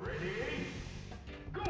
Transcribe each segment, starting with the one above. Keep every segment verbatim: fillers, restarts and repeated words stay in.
Ready? Go!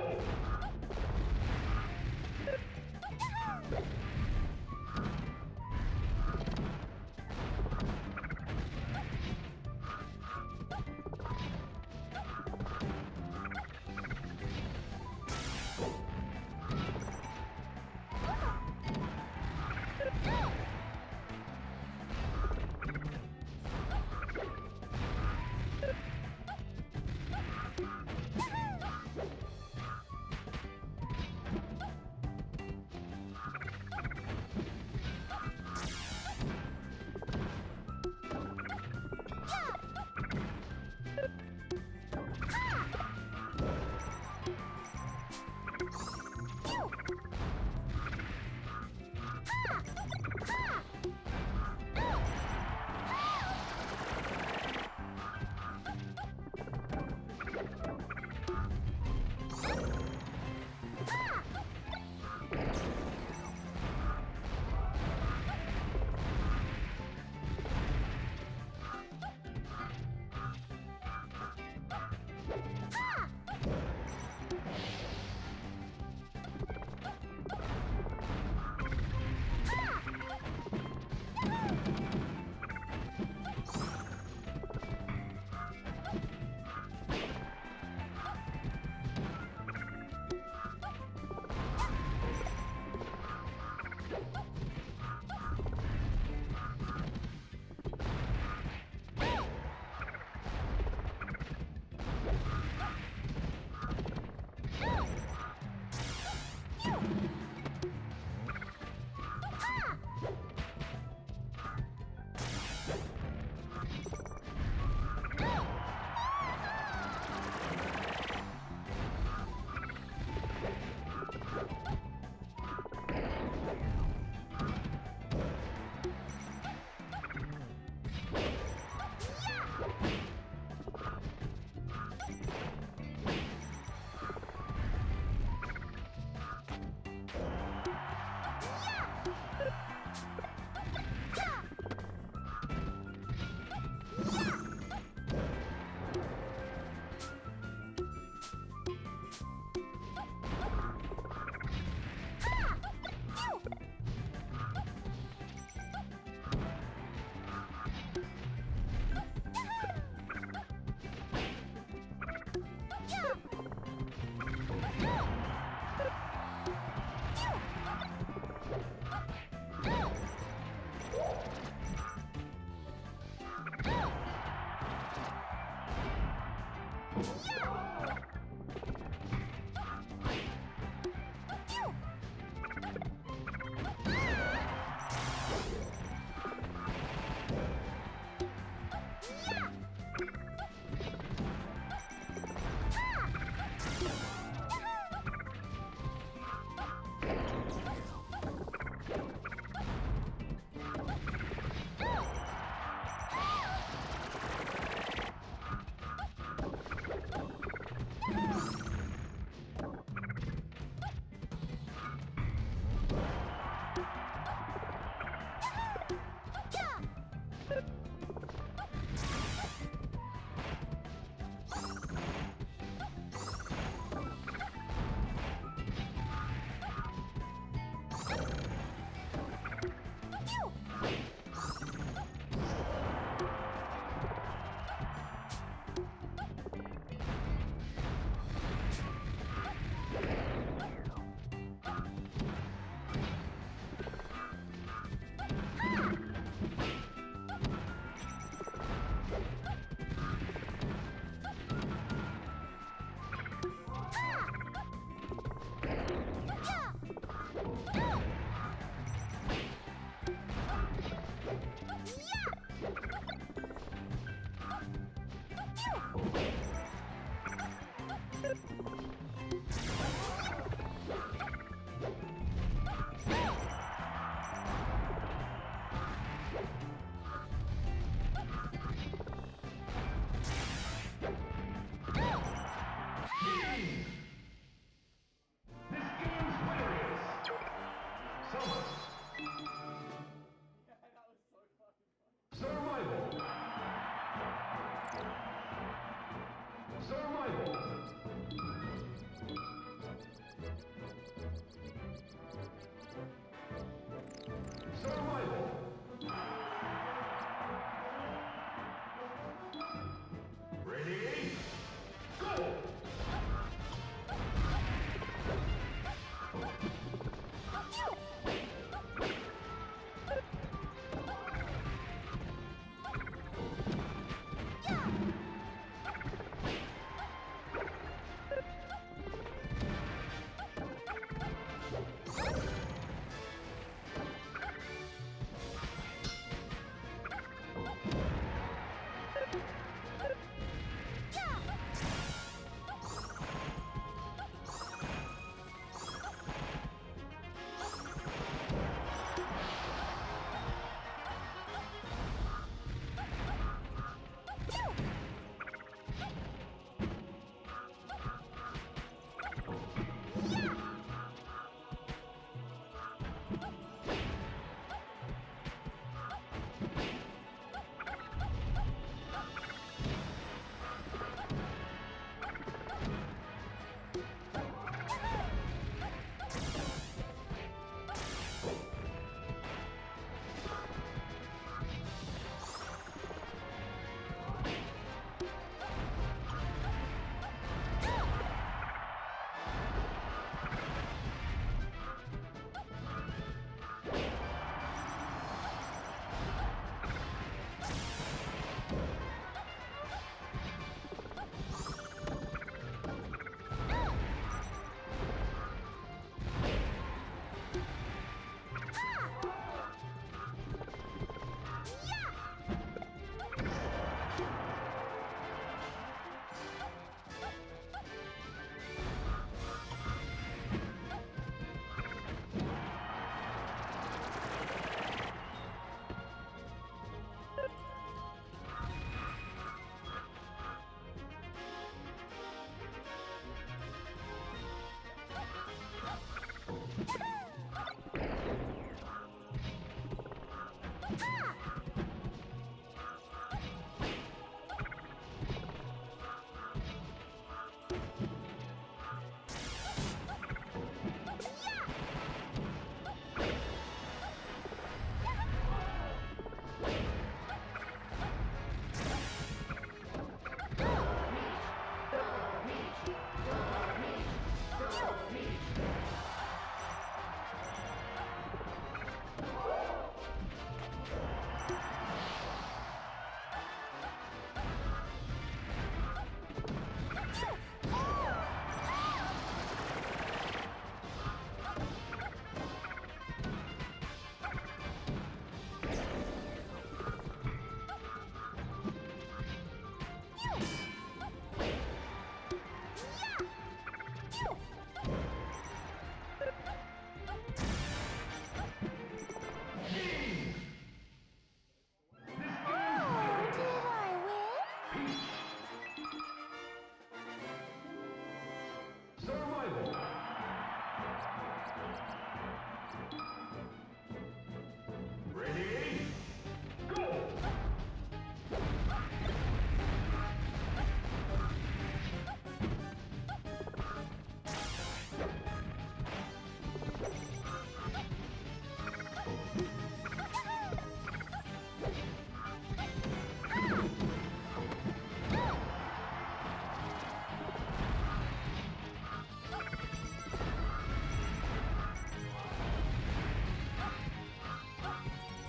Survival!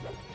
Let's go.